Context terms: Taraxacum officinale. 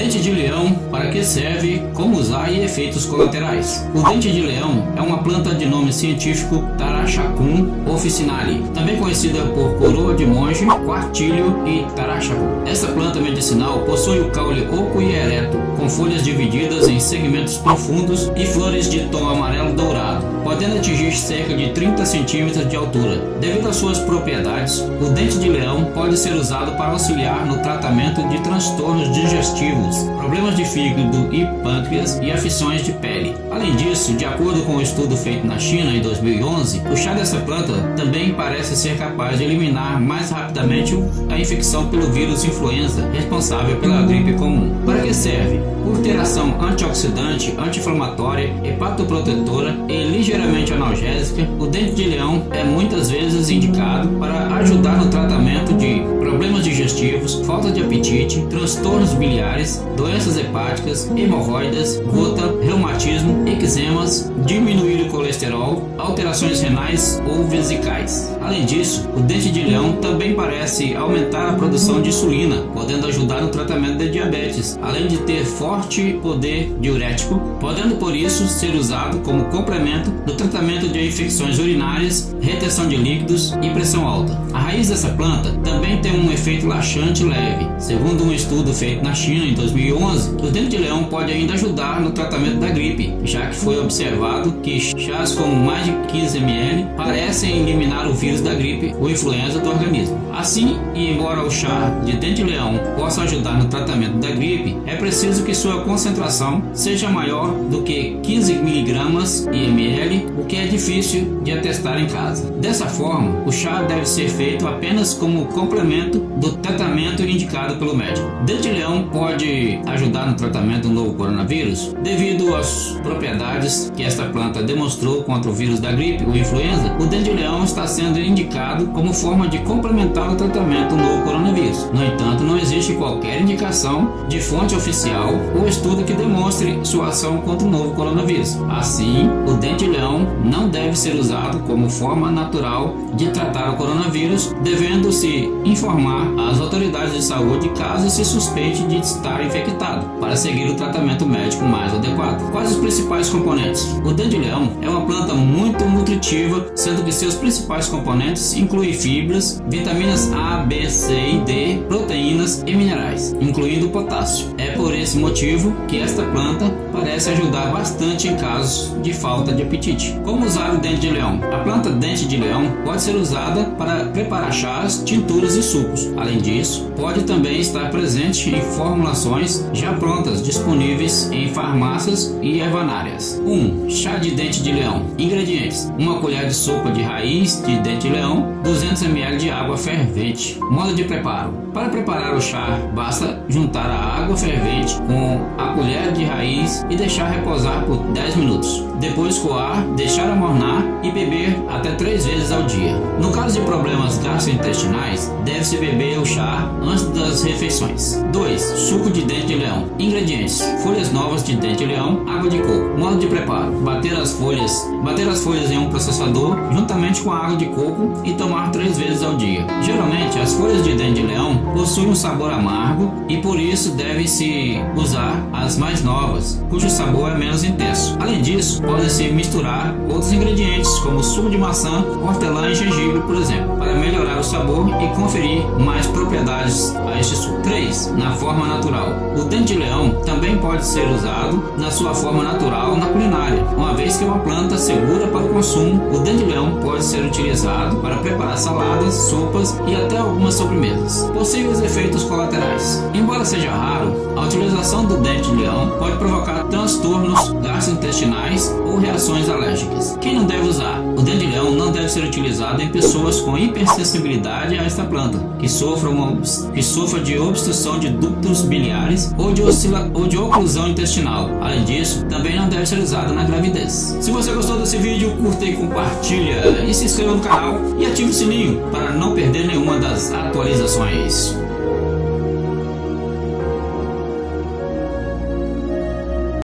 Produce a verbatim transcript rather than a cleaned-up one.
Dente de leão, para que serve, como usar e efeitos colaterais. O dente de leão é uma planta de nome científico Taraxacum officinale, também conhecida por coroa de monge, quartilho e taraxaco. Esta planta medicinal possui o caule oco e ereto, com folhas divididas em segmentos profundos e flores de tom amarelo dourado, podendo atingir cerca de trinta centímetros de altura. Devido às suas propriedades, o dente de leão pode ser usado para auxiliar no tratamento de transtornos digestivos, problemas de fígado e pâncreas e aflições de pele. Além disso, de acordo com um estudo feito na China em dois mil e onze, o chá dessa planta também parece ser capaz de eliminar mais rapidamente a infecção pelo vírus influenza, responsável pela gripe comum. Para que serve? Por ter ação antioxidante, anti-inflamatória, hepatoprotetora e ligeiramente analgésica, o dente de leão é muitas vezes indicado para ajudar no tratamento de problemas digestivos, falta de apetite, transtornos biliares, doenças hepáticas, hemorroidas, gota, reumatismo, eczemas, diminuir o colesterol, alterações renais ou vesicais. Além disso, o dente de leão também parece aumentar a produção de insulina, podendo ajudar no tratamento da diabetes, além de ter forte poder diurético, podendo por isso ser usado como complemento no tratamento de infecções urinárias, retenção de líquidos e pressão alta. A raiz dessa planta também tem um efeito laxante leve. Segundo um estudo feito na China em dois mil e onze, o dente de leão pode ainda ajudar no tratamento da gripe, já que foi observado que chás com mais de quinze mililitros parecem eliminar o vírus da gripe ou influenza do organismo. Assim, e embora o chá de dente de leão possa ajudar no tratamento da gripe, é preciso que sua concentração seja maior do que quinze miligramas por mililitro, o que é difícil de atestar em casa. Dessa forma, o chá deve ser feito apenas como complemento do tratamento indicado pelo médico. Dente de leão pode ajudar no tratamento do novo coronavírus devido às propriedades que esta planta demonstrou contra o vírus da gripe ou influenza. O dente de leão está sendo indicado como forma de complementar o tratamento do novo coronavírus. No entanto, não existe qualquer indicação de fonte oficial ou estudo que demonstre sua ação contra o novo coronavírus. Assim, o dente de leão não deve ser usado como forma natural de tratar o coronavírus, devendo-se informar às autoridades de saúde caso se suspeite de estar infectado, para seguir o tratamento médico mais adequado. Quais os principais componentes? O dente de leão é uma planta muito nutritiva, sendo que seus principais componentes incluem fibras, vitaminas A, B, C e D, proteínas e minerais, incluindo potássio. É por esse motivo que esta planta parece ajudar bastante em casos de falta de apetite. Como usar o dente de leão? A planta dente de leão pode ser usada para preparar chás, tinturas e sucos. Além disso, pode também estar presente em formulações já prontas disponíveis em farmácias e ervanárias. um. Chá de dente de leão. Ingredientes: uma colher de sopa de raiz de dente de leão, duzentos mililitros de água fervente. Modo de preparo: para preparar o chá, basta juntar a água fervente com a colher de raiz e deixar repousar por dez minutos. Depois coar, deixar amornar e beber até três vezes ao dia. No caso de problemas gastrointestinais, deve-se beber o chá antes das refeições. dois. Suco de dente de leão. Ingredientes: folhas novas de dente de leão, água de coco. Modo de preparo: bater as folhas, bater as folhas em um processador juntamente com a água de coco e tomar três vezes ao dia. Geralmente, as folhas de dente de leão possuem um sabor amargo e por isso deve-se usar as mais novas, cujo sabor é menos intenso. Além disso, pode-se misturar outros ingredientes, como suco de maçã, hortelã e gengibre, por exemplo, para melhorar o sabor e conferir mais propriedades a este suco. três. Na forma natural. O dente de leão também pode ser usado na sua forma natural na culinária, uma vez que é uma planta segura para o consumo. O dente de leão pode ser utilizado para preparar saladas, sopas e até algumas sobremesas. Possíveis efeitos colaterais. Embora seja raro, a utilização do dente de leão pode provocar transtornos gastrointestinais ou reações alérgicas. Quem não deve usar? O dente de leão não deve ser utilizado em pessoas com hipersensibilidade a esta planta, que sofra, uma, que sofra de obstrução de ductos biliares ou de, oscila, ou de oclusão intestinal. Além disso, também não deve ser usada na gravidez. Se você gostou desse vídeo, curta e compartilha e se inscreva no canal e ative o sininho para não perder nenhuma das atualizações.